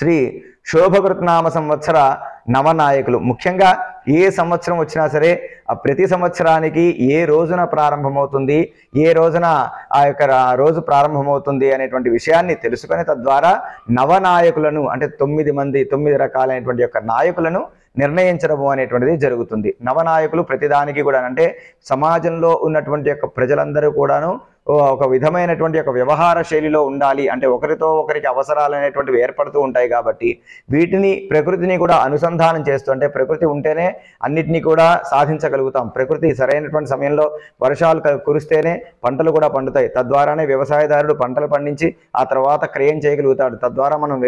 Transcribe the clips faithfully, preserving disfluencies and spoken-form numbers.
శ్రీ శుభకృత నామ సంవత్సర నవనాయకులు ముఖ్యంగా ఏ సంవత్సరం వచ్చినా సరే ఆ ప్రతి సంవత్సరానికి ఏ రోజున ప్రారంభమవుతుంది ఏ రోజున ఆ యొక్క రోజు ప్రారంభమవుతుంది అనేటువంటి విషయాన్ని తెలుసుకొని తద్వారా నవనాయకులను అంటే తొమ్మిది మంది తొమ్మిది రకాలైనటువంటి యొక్క నాయకులను నిర్ణయించడం అనేటువంటిది జరుగుతుంది. నవనాయకులు ప్రతిదానికి కూడా అంటే సమాజంలో ఉన్నటువంటి యొక్క ప్రజలందరూ కూడాను ఒక విధమైనటువంటి ఒక వ్యవహార శైలిలో ఉండాలి. అంటే ఒకరితో ఒకరికి అవసరాలు అనేటువంటివి ఏర్పడుతూ ఉంటాయి కాబట్టి వీటిని ప్రకృతిని కూడా అనుసంధానం చేస్తూ అంటే ప్రకృతి ఉంటేనే అన్నిటినీ కూడా సాధించగలుగుతాం. ప్రకృతి సరైనటువంటి సమయంలో వర్షాలు కురిస్తేనే పంటలు కూడా పండుతాయి. తద్వారానే వ్యవసాయదారుడు పంటలు పండించి ఆ తర్వాత క్రయం చేయగలుగుతాడు. తద్వారా మనం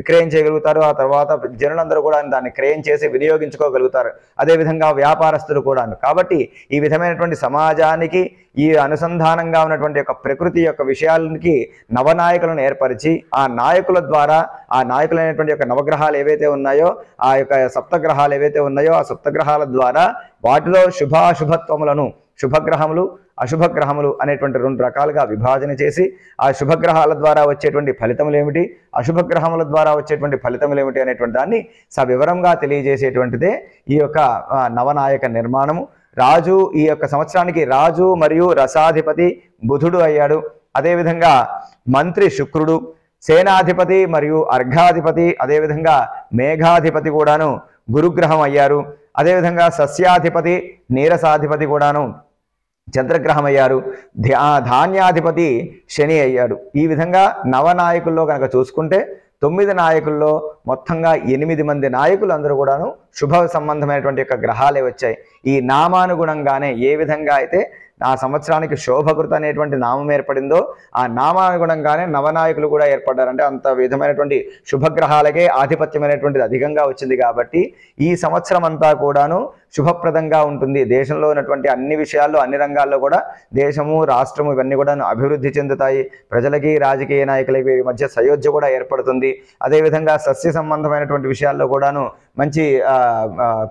విక్రయం చేయగలుగుతారు. ఆ తర్వాత జనులందరూ కూడా దాన్ని క్రయం చేసి వినియోగించుకోగలుగుతారు. అదేవిధంగా వ్యాపారస్తులు కూడా. కాబట్టి ఈ విధమైనటువంటి సమాజానికి ఈ అనుసంధానంగా ఉన్నటువంటి యొక్క ప్రకృతి యొక్క విషయాలకి నవనాయకులను ఏర్పరిచి ఆ నాయకుల ద్వారా ఆ నాయకులైనటువంటి యొక్క నవగ్రహాలు ఏవైతే ఉన్నాయో ఆ యొక్క సప్తగ్రహాలు ఏవైతే ఉన్నాయో ఆ సప్తగ్రహాల ద్వారా వాటిలో శుభాశుభత్వములను శుభగ్రహములు అశుభగ్రహములు అనేటువంటి రెండు రకాలుగా విభాజన చేసి ఆ శుభగ్రహాల ద్వారా వచ్చేటువంటి ఫలితములు ఏమిటి అశుభగ్రహముల ద్వారా వచ్చేటువంటి ఫలితములు ఏమిటి అనేటువంటి దాన్ని సవివరంగా తెలియజేసేటువంటిదే ఈ యొక్క నవనాయక నిర్మాణము. రాజు ఈ యొక్క సంవత్సరానికి రాజు మరియు రసాధిపతి బుధుడు అయ్యాడు. అదేవిధంగా మంత్రి శుక్రుడు, సేనాధిపతి మరియు అర్ఘాధిపతి, అదేవిధంగా మేఘాధిపతి కూడాను గురుగ్రహం అయ్యారు. అదేవిధంగా సస్యాధిపతి నీరసాధిపతి కూడాను చంద్రగ్రహం అయ్యారు. ధాన్యాధిపతి శని అయ్యాడు. ఈ విధంగా నవనాయకుల్లో కనుక చూసుకుంటే తొమ్మిది నాయకుల్లో మొత్తంగా ఎనిమిది మంది నాయకులు అందరూ కూడాను శుభ సంబంధమైనటువంటి యొక్క గ్రహాలే వచ్చాయి. ఈ నామానుగుణంగానే ఏ విధంగా అయితే ఆ సంవత్సరానికి శోభకృత అనేటువంటి నామం ఏర్పడిందో ఆ నామానుగుణంగానే నవనాయకులు కూడా ఏర్పడ్డారంటే అంత విధమైనటువంటి శుభగ్రహాలకే ఆధిపత్యమైనటువంటిది అధికంగా వచ్చింది. కాబట్టి ఈ సంవత్సరం అంతా కూడాను శుభప్రదంగా ఉంటుంది. దేశంలో ఉన్నటువంటి అన్ని విషయాల్లో అన్ని రంగాల్లో కూడా దేశము రాష్ట్రము ఇవన్నీ కూడా అభివృద్ధి చెందుతాయి. ప్రజలకి రాజకీయ నాయకులకి మధ్య సయోధ్య కూడా ఏర్పడుతుంది. అదేవిధంగా సస్య సంబంధమైనటువంటి విషయాల్లో కూడాను మంచి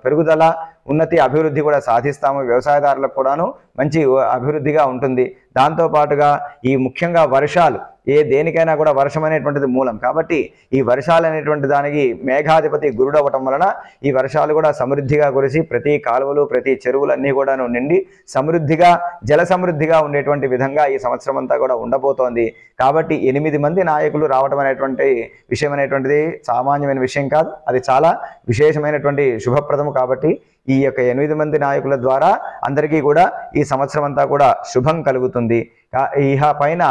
పెరుగుదల ఉన్నతి అభివృద్ధి కూడా సాధిస్తాము. వ్యవసాయదారులకు కూడాను మంచి అభివృద్ధిగా ఉంటుంది. దాంతోపాటుగా ఈ ముఖ్యంగా వర్షాలు ఏ దేనికైనా కూడా వర్షం అనేటువంటిది మూలం. కాబట్టి ఈ వర్షాలు అనేటువంటి దానికి మేఘాధిపతి గురుడు అవ్వటం వలన ఈ వర్షాలు కూడా సమృద్ధిగా కురిసి ప్రతి కాలువలు ప్రతి చెరువులన్నీ కూడాను నిండి సమృద్ధిగా జల సమృద్ధిగా ఉండేటువంటి విధంగా ఈ సంవత్సరం అంతా కూడా ఉండబోతోంది. కాబట్టి ఎనిమిది మంది నాయకులు రావడం అనేటువంటి విషయం అనేటువంటిది సామాన్యమైన విషయం కాదు. అది చాలా విశేషమైనటువంటి శుభప్రదము. కాబట్టి ఈ యొక్క ఎనిమిది మంది నాయకుల ద్వారా అందరికీ కూడా ఈ సంవత్సరం అంతా కూడా శుభం కలుగుతుంది. ఇహ పైన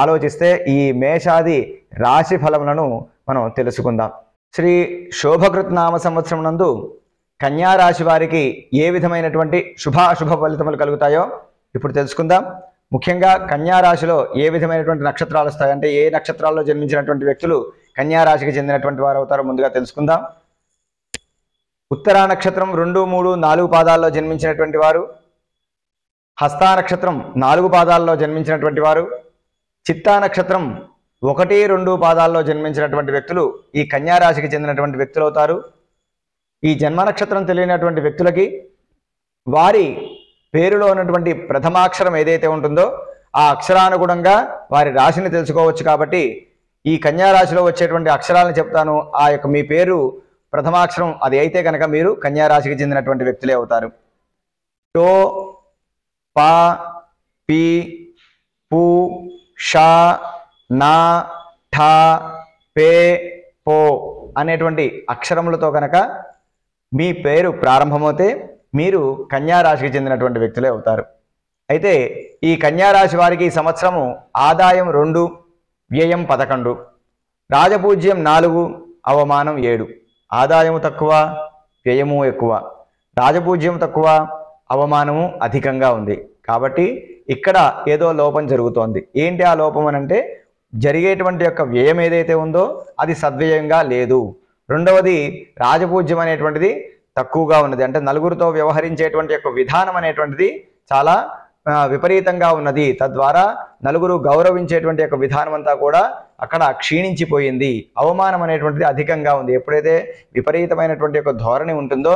ఆలోచిస్తే ఈ మేషాది రాశి ఫలములను మనం తెలుసుకుందాం. శ్రీ శోభకృత నామ సంవత్సరం నందు కన్యా రాశి వారికి ఏ విధమైనటువంటి శుభాశుభ ఫలితములు కలుగుతాయో ఇప్పుడు తెలుసుకుందాం. ముఖ్యంగా కన్యా రాశిలో ఏ విధమైనటువంటి నక్షత్రాలు వస్తాయంటే ఏ నక్షత్రాల్లో జన్మించినటువంటి వ్యక్తులు కన్యా రాశికి చెందినటువంటి వారు అవుతారో ముందుగా తెలుసుకుందాం. ఉత్తరా నక్షత్రం రెండు మూడు నాలుగు పాదాల్లో జన్మించినటువంటి వారు, హస్తా నక్షత్రం నాలుగు పాదాల్లో జన్మించినటువంటి వారు, చిత్తా నక్షత్రం ఒకటి రెండు పాదాల్లో జన్మించినటువంటి వ్యక్తులు ఈ కన్యా రాశికి చెందినటువంటి వ్యక్తులు అవుతారు. ఈ జన్మ నక్షత్రం తెలియనటువంటి వ్యక్తులకి వారి పేరులో ఉన్నటువంటి ప్రథమాక్షరం ఏదైతే ఉంటుందో ఆ అక్షరానుగుణంగా వారి రాశిని తెలుసుకోవచ్చు. కాబట్టి ఈ కన్యా రాశిలో వచ్చేటువంటి అక్షరాలను చెప్తాను. ఆ యొక్క మీ పేరు ప్రథమాక్షరం అది అయితే కనుక మీరు కన్యా రాశికి చెందినటువంటి వ్యక్తులే అవుతారు. టో ప పి పు ష నా ఠ పే పో అనేటువంటి అక్షరములతో కనుక మీ పేరు ప్రారంభమవుతే మీరు కన్యా రాశికి చెందినటువంటి వ్యక్తులే అవుతారు. అయితే ఈ కన్యా రాశి వారికి ఈ సంవత్సరము ఆదాయం రెండు, వ్యయం పదకొండు, రాజపూజ్యం నాలుగు, అవమానం ఏడు. ఆదాయము తక్కువ, వ్యయము ఎక్కువ, రాజపూజ్యం తక్కువ, అవమానము అధికంగా ఉంది. కాబట్టి ఇక్కడ ఏదో లోపం జరుగుతోంది. ఏంటి ఆ లోపం అని అంటే జరిగేటువంటి యొక్క వ్యయం ఏదైతే ఉందో అది సద్వ్యయంగా లేదు. రెండవది రాజపూజ్యం అనేటువంటిది తక్కువగా ఉన్నది. అంటే నలుగురితో వ్యవహరించేటువంటి యొక్క విధానం అనేటువంటిది చాలా విపరీతంగా ఉన్నది. తద్వారా నలుగురు గౌరవించేటువంటి యొక్క విధానం అంతా కూడా అక్కడ క్షీణించిపోయింది. అవమానం అనేటువంటిది అధికంగా ఉంది. ఎప్పుడైతే విపరీతమైనటువంటి యొక్క ధోరణి ఉంటుందో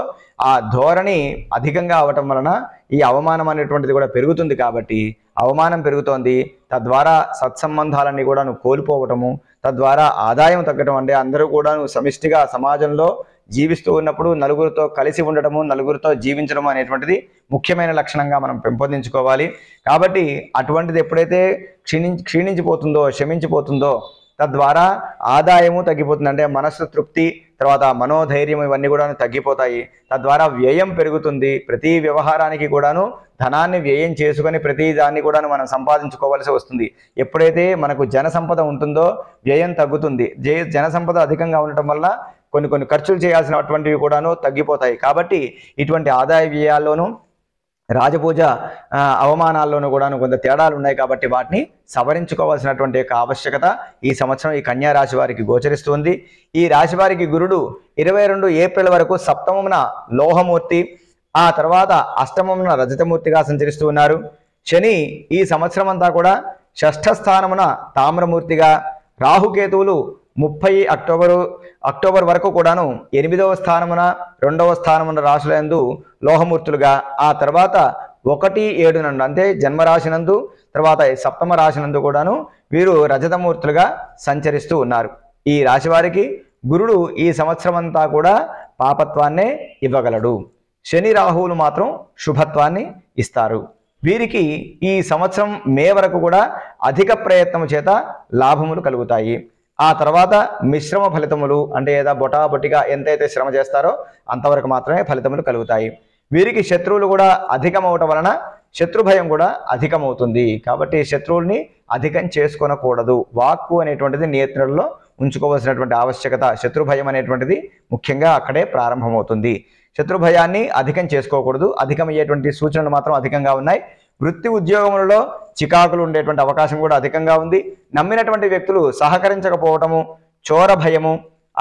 ఆ ధోరణి అధికంగా అవటం వలన ఈ అవమానం అనేటువంటిది కూడా పెరుగుతుంది. కాబట్టి అవమానం పెరుగుతోంది. తద్వారా సత్సంబంధాలన్నీ కూడా నువ్వు కోల్పోవడము, తద్వారా ఆదాయం తగ్గడం. అంటే అందరూ కూడా నువ్వు సమిష్టిగా సమాజంలో జీవిస్తూ ఉన్నప్పుడు నలుగురితో కలిసి ఉండటము, నలుగురితో జీవించడం అనేటువంటిది ముఖ్యమైన లక్షణంగా మనం పెంపొందించుకోవాలి. కాబట్టి అటువంటిది ఎప్పుడైతే క్షీణి క్షీణించిపోతుందో శమించిపోతుందో తద్వారా ఆదాయము తగ్గిపోతుంది. అంటే మనస్సు తృప్తి, తర్వాత మనోధైర్యం ఇవన్నీ కూడా తగ్గిపోతాయి. తద్వారా వ్యయం పెరుగుతుంది. ప్రతి వ్యవహారానికి కూడాను ధనాన్ని వ్యయం చేసుకొని ప్రతి దాన్ని కూడాను మనం సంపాదించుకోవాల్సి వస్తుంది. ఎప్పుడైతే మనకు జన సంపద ఉంటుందో వ్యయం తగ్గుతుంది. జన సంపద అధికంగా ఉండటం వల్ల కొన్ని కొన్ని ఖర్చులు చేయాల్సినటువంటివి కూడాను తగ్గిపోతాయి. కాబట్టి ఇటువంటి ఆదాయ వ్యయాల్లోనూ రాజపూజ అవమానాల్లోనూ కూడాను కొంత తేడాలు ఉన్నాయి. కాబట్టి వాటిని సవరించుకోవాల్సినటువంటి యొక్క ఆవశ్యకత ఈ సంవత్సరం ఈ కన్యా రాశి వారికి గోచరిస్తుంది. ఈ రాశి వారికి గురుడు ఇరవై రెండు ఏప్రిల్ వరకు సప్తమమున లోహమూర్తి, ఆ తర్వాత అష్టమమున రజతమూర్తిగా సంచరిస్తూ ఉన్నారు. శని ఈ సంవత్సరం అంతా కూడా షష్ఠ స్థానమున తామ్రమూర్తిగా, రాహుకేతువులు ముప్పై అక్టోబరు అక్టోబర్ వరకు కూడాను ఎనిమిదవ స్థానమున రెండవ స్థానమున రాశులందు లోహమూర్తులుగా, ఆ తర్వాత ఒకటి ఏడు నందు అంటే జన్మరాశినందు తర్వాత సప్తమ రాశినందు కూడాను వీరు రజతమూర్తులుగా సంచరిస్తూ ఉన్నారు. ఈ రాశివారికి గురుడు ఈ సంవత్సరం అంతా కూడా పాపత్వాన్నే ఇవ్వగలడు. శని రాహువులు మాత్రం శుభత్వాన్ని ఇస్తారు. వీరికి ఈ సంవత్సరం మే వరకు కూడా అధిక ప్రయత్నం చేత లాభములు కలుగుతాయి. ఆ తర్వాత మిశ్రమ ఫలితములు, అంటే ఏదో బొటాబొటిగా ఎంతైతే శ్రమ చేస్తారో అంతవరకు మాత్రమే ఫలితములు కలుగుతాయి. వీరికి శత్రువులు కూడా అధికమవటం వలన శత్రు భయం కూడా అధికమవుతుంది. కాబట్టి శత్రువుల్ని అధికం చేసుకొనకూడదు. వాక్కు అనేటువంటిది నియంత్రణలో ఉంచుకోవాల్సినటువంటి ఆవశ్యకత. శత్రు భయం అనేటువంటిది ముఖ్యంగా అక్కడే ప్రారంభమవుతుంది. శత్రు భయాన్ని అధికం చేసుకోకూడదు. అధికమయ్యేటువంటి సూచనలు మాత్రం అధికంగా ఉన్నాయి. వృత్తి ఉద్యోగములలో చికాకులు ఉండేటువంటి అవకాశం కూడా అధికంగా ఉంది. నమ్మినటువంటి వ్యక్తులు సహకరించకపోవటము, చోర భయము,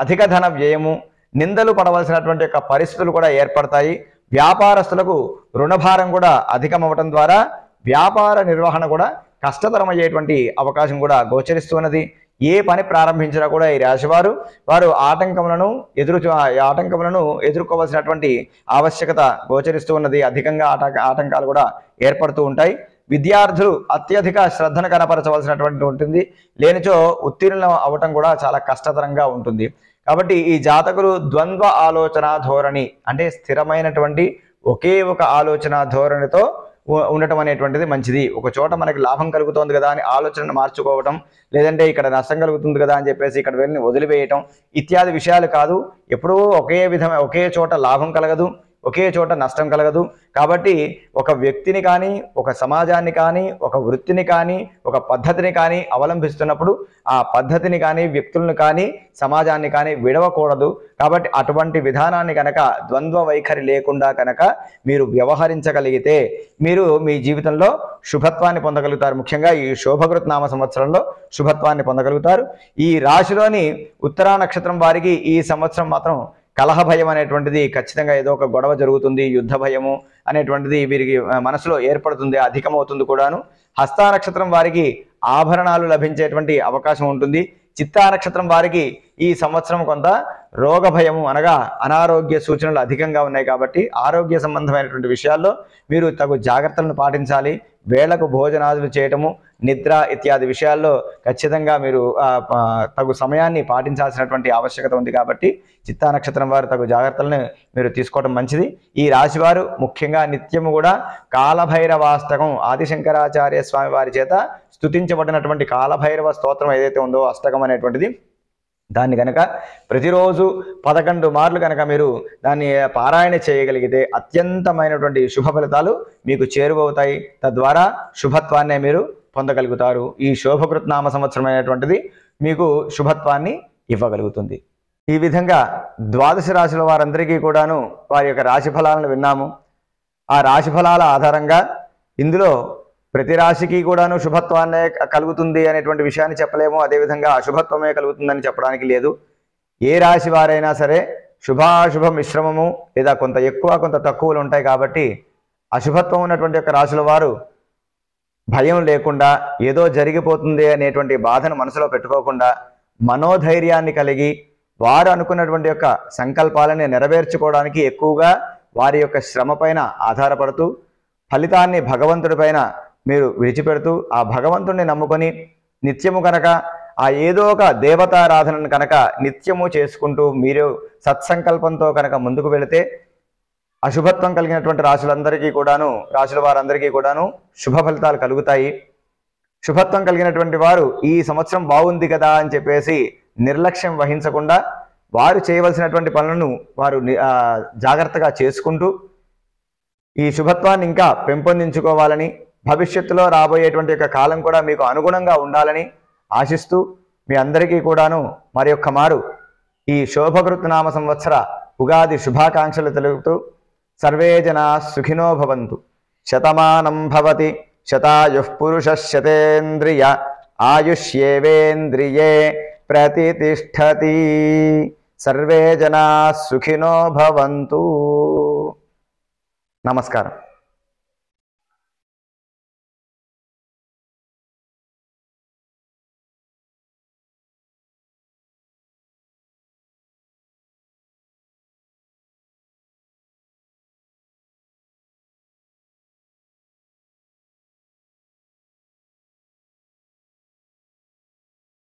అధిక ధన వ్యయము, నిందలు పడవలసినటువంటి యొక్క పరిస్థితులు కూడా ఏర్పడతాయి. వ్యాపారస్తులకు రుణభారం కూడా అధికమవటం ద్వారా వ్యాపార నిర్వహణ కూడా కష్టతరమయ్యేటువంటి అవకాశం కూడా గోచరిస్తున్నది. ఏ పని ప్రారంభించినా కూడా ఈ రాశివారు వారు ఆటంకములను ఎదురు ఆటంకములను ఎదుర్కోవాల్సినటువంటి ఆవశ్యకత గోచరిస్తూ ఉన్నది. అధికంగా ఆటంక ఆటంకాలు కూడా ఏర్పడుతూ ఉంటాయి. విద్యార్థులు అత్యధిక శ్రద్ధను కనపరచవలసినటువంటి ఉంటుంది. లేనిచో ఉత్తీర్ణం అవటం కూడా చాలా కష్టతరంగా ఉంటుంది. కాబట్టి ఈ జాతకులు ద్వంద్వ ఆలోచన ధోరణి, అంటే స్థిరమైనటువంటి ఒకే ఒక ఆలోచన ధోరణితో ఉండటం అనేటువంటిది మంచిది. ఒక చోట మనకి లాభం కలుగుతుంది కదా అని ఆలోచనను మార్చుకోవటం, లేదంటే ఇక్కడ నష్టం కలుగుతుంది కదా అని చెప్పేసి ఇక్కడ వెళ్ళి వదిలివేయటం ఇత్యాది విషయాలు కాదు. ఎప్పుడూ ఒకే విధమైన ఒకే చోట లాభం కలగదు, ఒకే చోట నష్టం కలగదు. కాబట్టి ఒక వ్యక్తిని కానీ, ఒక సమాజాన్ని కానీ, ఒక వృత్తిని కానీ, ఒక పద్ధతిని కానీ అవలంబిస్తున్నప్పుడు ఆ పద్ధతిని కానీ, వ్యక్తులను కానీ, సమాజాన్ని కానీ విడవకూడదు. కాబట్టి అటువంటి విధానాన్ని కనుక ద్వంద్వ వైఖరి లేకుండా కనుక మీరు వ్యవహరించగలిగితే మీరు మీ జీవితంలో శుభత్వాన్ని పొందగలుగుతారు. ముఖ్యంగా ఈ శుభకృత్ నామ సంవత్సరంలో శుభత్వాన్ని పొందగలుగుతారు. ఈ రాశిలోని ఉత్తరా నక్షత్రం వారికి ఈ సంవత్సరం మాత్రం కలహ భయం అనేటువంటిది ఖచ్చితంగా ఏదో ఒక గొడవ జరుగుతుంది. యుద్ధ భయము అనేటువంటిది వీరికి మనసులో ఏర్పడుతుంది, అధికమవుతుంది కూడాను. హస్తా నక్షత్రం వారికి ఆభరణాలు లభించేటువంటి అవకాశం ఉంటుంది. చిత్తా నక్షత్రం వారికి ఈ సంవత్సరం కొంత రోగ భయము, అనగా అనారోగ్య సూచనలు అధికంగా ఉన్నాయి. కాబట్టి ఆరోగ్య సంబంధమైనటువంటి విషయాల్లో మీరు తగు జాగ్రత్తలను పాటించాలి. వేళకు భోజనాదులు చేయటము, నిద్ర ఇత్యాది విషయాల్లో ఖచ్చితంగా మీరు తగు సమయాన్ని పాటించాల్సినటువంటి ఆవశ్యకత ఉంది. కాబట్టి చిత్తా నక్షత్రం వారు తగు జాగ్రత్తలను మీరు తీసుకోవడం మంచిది. ఈ రాశివారు ముఖ్యంగా నిత్యము కూడా కాలభైరవాష్టకం, ఆదిశంకరాచార్య స్వామి వారి చేత స్తుతించబడినటువంటి కాలభైరవ స్తోత్రం ఏదైతే ఉందో అష్టకం అనేటువంటిది, దాన్ని కనుక ప్రతిరోజు పదకొండు మార్లు కనుక మీరు దాన్ని పారాయణ చేయగలిగితే అత్యంతమైనటువంటి శుభ ఫలితాలు మీకు చేరువవుతాయి. తద్వారా శుభత్వాన్నే మీరు పొందగలుగుతారు. ఈ శోభకృత్ నామ సంవత్సరమైనటువంటిది మీకు శుభత్వాన్ని ఇవ్వగలుగుతుంది. ఈ విధంగా ద్వాదశ రాశుల వారందరికీ కూడాను వారి యొక్క రాశి ఫలాలను విన్నాము. ఆ రాశి ఫలాల ఆధారంగా ఇందులో ప్రతి రాశికి కూడాను శుభత్వాన్నే కలుగుతుంది అనేటువంటి విషయాన్ని చెప్పలేము. అదేవిధంగా అశుభత్వమే కలుగుతుందని చెప్పడానికి లేదు. ఏ రాశి వారైనా సరే శుభాశుభ మిశ్రమము లేదా కొంత ఎక్కువ కొంత తక్కువలు ఉంటాయి. కాబట్టి అశుభత్వం ఉన్నటువంటి యొక్క రాశుల వారు భయం లేకుండా, ఏదో జరిగిపోతుంది అనేటువంటి బాధను మనసులో పెట్టుకోకుండా, మనోధైర్యాన్ని కలిగి వారు అనుకున్నటువంటి యొక్క సంకల్పాలని నెరవేర్చుకోవడానికి ఎక్కువగా వారి యొక్క శ్రమ పైన ఆధారపడుతూ, ఫలితాన్ని భగవంతుడి పైన మీరు విడిచిపెడుతూ ఆ భగవంతుణ్ణి నమ్ముకొని నిత్యము గనక ఆ ఏదో ఒక దేవతారాధనను కనుక నిత్యము చేసుకుంటూ మీరు సత్సంకల్పంతో కనుక ముందుకు వెళితే అశుభత్వం కలిగినటువంటి రాశులందరికీ కూడాను రాశుల వారందరికీ కూడాను శుభ ఫలితాలు కలుగుతాయి. శుభత్వం కలిగినటువంటి వారు ఈ సంవత్సరం బాగుంది కదా అని చెప్పేసి నిర్లక్ష్యం వహించకుండా వారు చేయవలసినటువంటి పనులను వారు జాగర్తగా చేసుకుంటూ ఈ శుభత్వాన్ని ఇంకా పెంపొందించుకోవాలని, భవిష్యత్తులో రాబోయేటువంటి యొక్క కాలం కూడా మీకు అనుగుణంగా ఉండాలని ఆశిస్తూ మీ అందరికీ కూడాను మరి ఒక్క మారు ఈ శుభకృత్ నామ సంవత్సర ఉగాది శుభాకాంక్షలు తెలుపుతూ సర్వే జనా సుఖినో భవంతు. శతమానం భవతి శతాయుః పురుషః శతేంద్రియ ఆయుష్యేవేంద్రియే ప్రతితిష్ఠతి. సర్వే జనా సుఖినో భవంతు. నమస్కారం.